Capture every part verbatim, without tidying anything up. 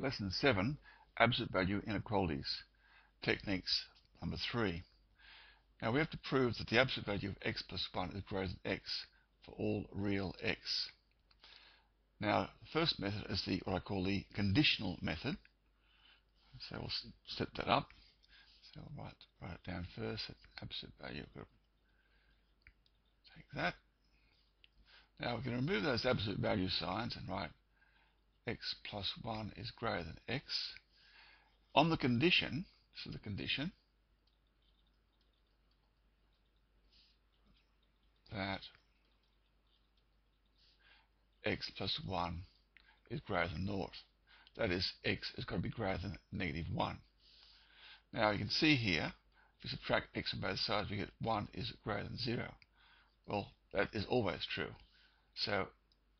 Lesson seven, Absolute Value Inequalities. Techniques number three. Now we have to prove that the absolute value of x plus one is greater than x for all real x. Now the first method is the what I call the conditional method. So we'll set that up. So I'll write, write it down first. Absolute value. We'll take that. Now we can remove those absolute value signs and write x plus one is greater than x on the condition. So the condition that x plus one is greater than naught. That is, x is going to be greater than negative one. Now you can see here, if you subtract x from both sides, we get one is greater than zero. Well, that is always true. So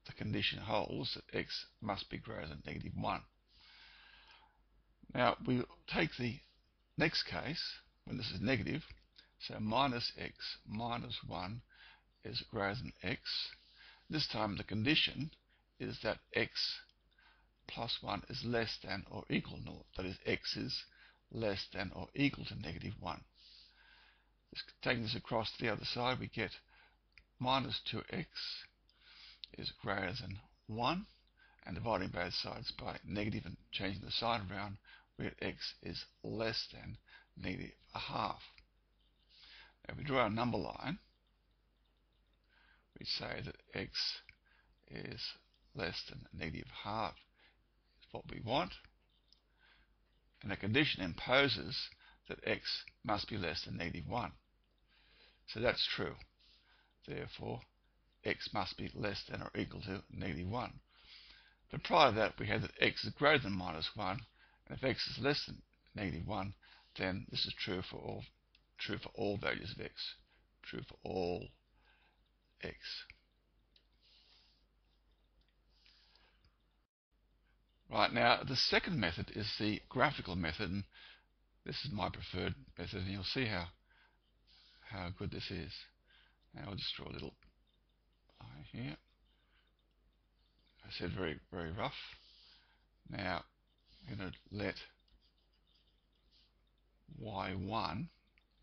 the condition holds that x must be greater than negative one. Now we take the next case when this is negative. So minus x minus one is greater than x. This time the condition is that x plus one is less than or equal to naught. That is, x is less than or equal to negative one. Just taking this across to the other side, we get minus two x is greater than one, and dividing both sides by negative and changing the sign around, we get x is less than negative a half. Now if we draw our number line, we say that x is less than negative half is what we want, and the condition imposes that x must be less than negative one. So that's true. Therefore, x must be less than or equal to negative one. But prior to that, we had that x is greater than minus one, and if x is less than negative one, then this is true for all true for all values of x. True for all x. Right, now the second method is the graphical method, and this is my preferred method, and you'll see how how good this is. Now I'll just draw a little line here. I said very, very rough. Now I'm going to let y one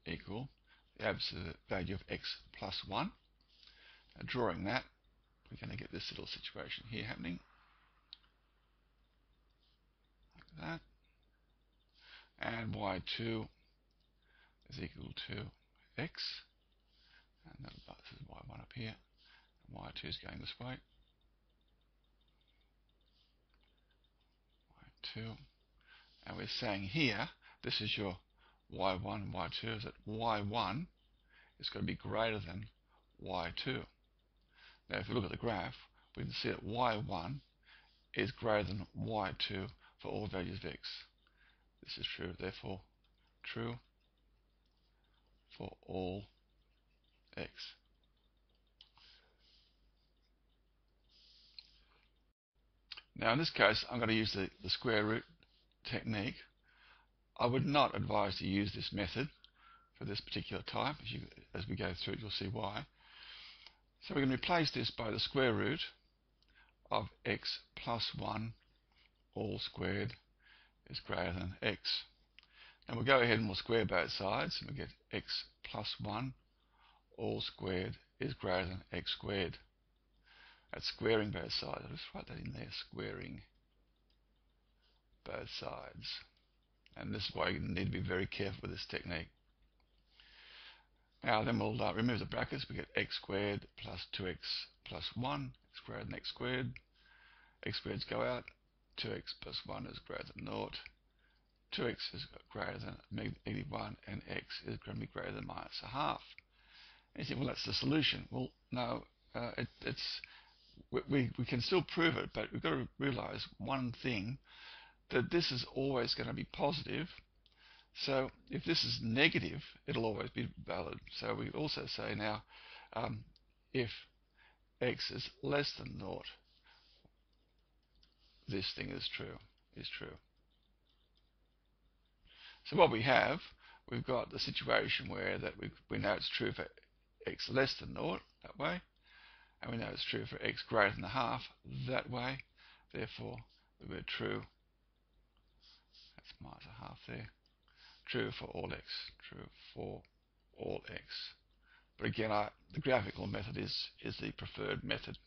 equal the absolute value of x plus one. Now, drawing that, we're going to get this little situation here happening. Like that. And y two is equal to x. And that, this is y one up here. And y two is going this way. y two. And we're saying here, this is your y one, y two, is that y one is going to be greater than y two. Now if we look at the graph, we can see that y one is greater than y two for all values of x. This is true, therefore true for all x. Now in this case, I'm going to use the, the square root technique. I would not advise to use this method for this particular type. As, you, as we go through it, you'll see why. So we're going to replace this by the square root of x plus one all squared is greater than x. And we'll go ahead and we'll square both sides, and we get x plus one all squared is greater than x squared. That's squaring both sides. I'll just write that in there, squaring both sides. And this is why you need to be very careful with this technique. Now then we'll uh, remove the brackets. We get x squared plus two x plus one is greater than x squared. X squareds go out. two x plus one is greater than naught. two x is greater than negative one, and x is going to be greater than minus a half. And you say, well, that's the solution. Well, no, uh, it, it's we, we we can still prove it, but we've got to realise one thing, that this is always going to be positive. So if this is negative, it'll always be valid. So we also say now, um, if x is less than naught, this thing is true. Is true. So what we have, we've got the situation where that we we know it's true for x less than naught that way, and we know it's true for x greater than a half that way. Therefore, we're true minus a half there. True for all x. True for all x. But again, I, the graphical method is is the preferred method.